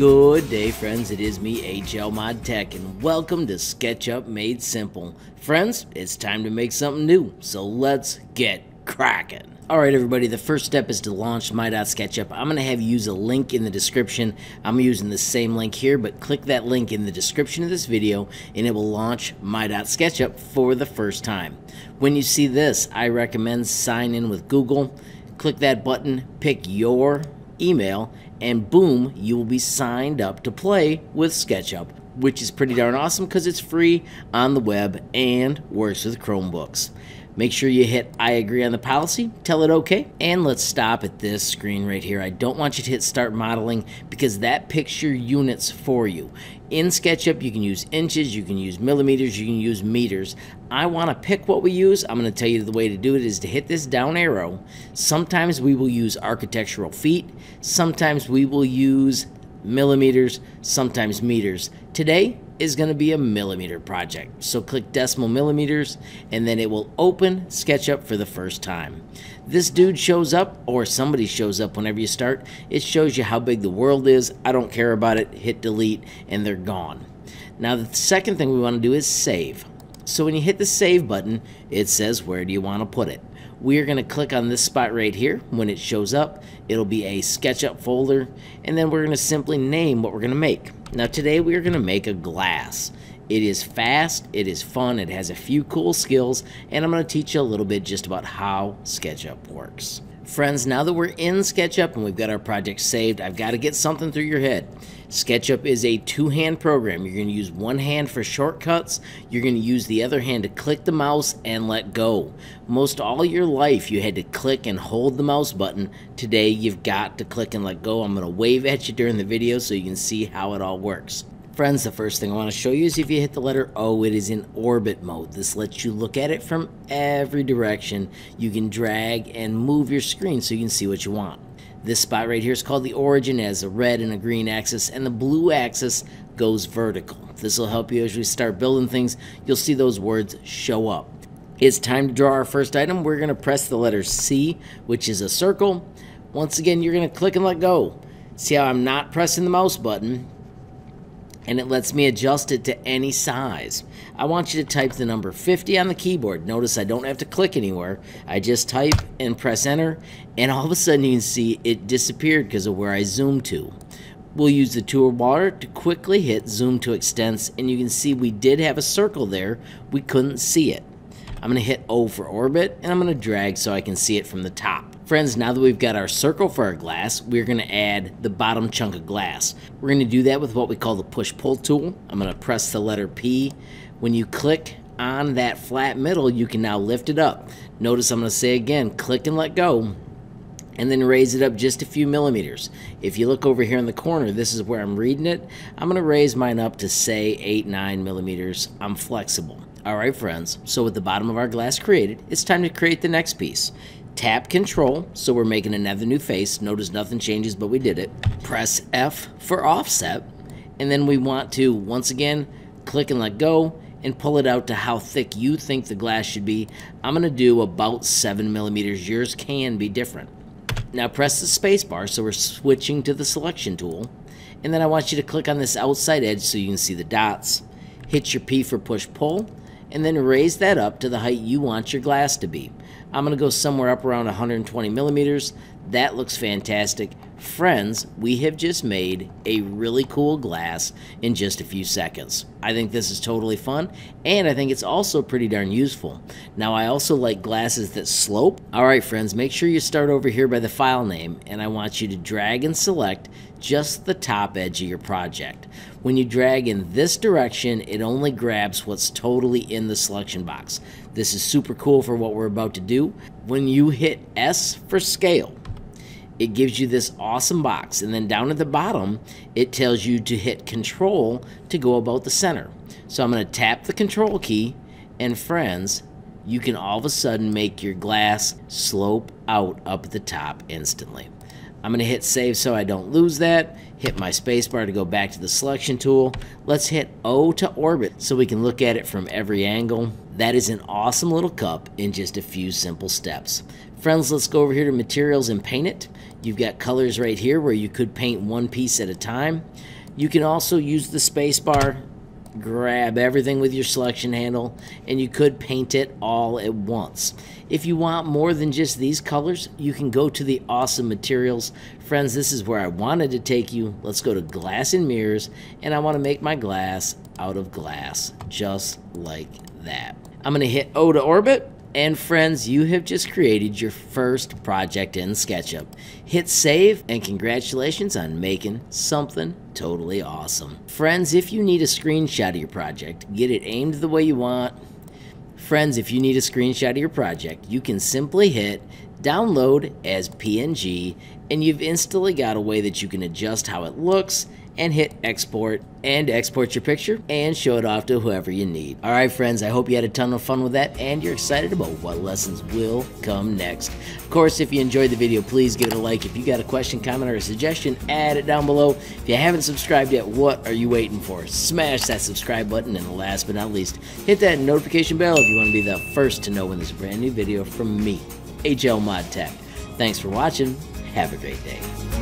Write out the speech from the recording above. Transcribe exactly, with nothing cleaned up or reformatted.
Good day, friends. It is me, H L Mod Tech, and welcome to Sketchup Made Simple. Friends, it's time to make something new, so let's get cracking. Alright everybody, the first step is to launch My.SketchUp. I'm going to have you use a link in the description. I'm using the same link here, but click that link in the description of this video and it will launch My.SketchUp for the first time. When you see this, I recommend sign in with Google. Click that button, pick your email, and boom, you will be signed up to play with SketchUp, which is pretty darn awesome because it's free on the web and works with Chromebooks. Make sure you hit I agree on the policy, tell it okay, and let's stop at this screen right here. I don't want you to hit start modeling because that picture units for you. In SketchUp, you can use inches, you can use millimeters, you can use meters. I want to pick what we use. I'm going to tell you the way to do it is to hit this down arrow. Sometimes we will use architectural feet. Sometimes we will use millimeters, sometimes meters. Today is going to be a millimeter project. So click decimal millimeters and then it will open SketchUp for the first time. This dude shows up, or somebody shows up whenever you start. It shows you how big the world is. I don't care about it. Hit delete and they're gone. Now the second thing we want to do is save. So when you hit the save button, it says where do you want to put it. We're going to click on this spot right here. When it shows up, it'll be a SketchUp folder, and then we're going to simply name what we're going to make. Now today we are going to make a glass. It is fast, it is fun, it has a few cool skills, and I'm going to teach you a little bit just about how SketchUp works. Friends, now that we're in SketchUp and we've got our project saved, I've got to get something through your head. SketchUp is a two-hand program. You're going to use one hand for shortcuts. You're going to use the other hand to click the mouse and let go. Most all your life, you had to click and hold the mouse button. Today, you've got to click and let go. I'm going to wave at you during the video so you can see how it all works. Friends, the first thing I want to show you is if you hit the letter O, it is in orbit mode. This lets you look at it from every direction. You can drag and move your screen so you can see what you want. This spot right here is called the origin. It has a red and a green axis, and the blue axis goes vertical. This will help you as we start building things. You'll see those words show up. It's time to draw our first item. We're going to press the letter C, which is a circle. Once again, you're going to click and let go. See how I'm not pressing the mouse button? And it lets me adjust it to any size. I want you to type the number fifty on the keyboard. Notice I don't have to click anywhere. I just type and press enter, and all of a sudden you can see it disappeared because of where I zoomed to. We'll use the toolbar to quickly hit zoom to extents, and you can see we did have a circle there. We couldn't see it. I'm going to hit O for orbit, and I'm going to drag so I can see it from the top. Friends, now that we've got our circle for our glass, we're going to add the bottom chunk of glass. We're going to do that with what we call the push-pull tool. I'm going to press the letter P. When you click on that flat middle, you can now lift it up. Notice I'm going to say again, click and let go, and then raise it up just a few millimeters. If you look over here in the corner, this is where I'm reading it. I'm going to raise mine up to, say, eight, nine millimeters. I'm flexible. All right, friends, so with the bottom of our glass created, it's time to create the next piece. Tap Control, so we're making another new face. Notice nothing changes, but we did it. Press F for offset, and then we want to, once again, click and let go and pull it out to how thick you think the glass should be. I'm going to do about seven millimeters. Yours can be different. Now press the space bar, so we're switching to the selection tool, and then I want you to click on this outside edge so you can see the dots. Hit your P for push-pull, and then raise that up to the height you want your glass to be. I'm going to go somewhere up around one hundred twenty millimeters. That looks fantastic. Friends, we have just made a really cool glass in just a few seconds. I think this is totally fun, and I think it's also pretty darn useful. Now, I also like glasses that slope. All right, friends, make sure you start over here by the file name, and I want you to drag and select just the top edge of your project. When you drag in this direction, it only grabs what's totally in the selection box. This is super cool for what we're about to do. When you hit S for scale, it gives you this awesome box, and then down at the bottom, it tells you to hit Control to go about the center. So I'm going to tap the Control key, and friends, you can all of a sudden make your glass slope out up at the top instantly. I'm going to hit save so I don't lose that, hit my spacebar to go back to the selection tool. Let's hit O to orbit so we can look at it from every angle. That is an awesome little cup in just a few simple steps. Friends, let's go over here to materials and paint it. You've got colors right here where you could paint one piece at a time. You can also use the space bar, grab everything with your selection handle, and you could paint it all at once. If you want more than just these colors, you can go to the awesome materials. Friends, this is where I wanted to take you. Let's go to glass and mirrors, and I want to make my glass out of glass, just like that. I'm going to hit O to orbit. And friends, you have just created your first project in SketchUp. Hit save, and congratulations on making something totally awesome. Friends, if you need a screenshot of your project, get it aimed the way you want. Friends, if you need a screenshot of your project, you can simply hit download as P N G, and you've instantly got a way that you can adjust how it looks, and hit export, and export your picture and show it off to whoever you need. All right, friends, I hope you had a ton of fun with that and you're excited about what lessons will come next. Of course, if you enjoyed the video, please give it a like. If you got a question, comment, or a suggestion, add it down below. If you haven't subscribed yet, what are you waiting for? Smash that subscribe button, and last but not least, hit that notification bell if you want to be the first to know when there's a brand new video from me, H L Mod Tech. Thanks for watching. Have a great day.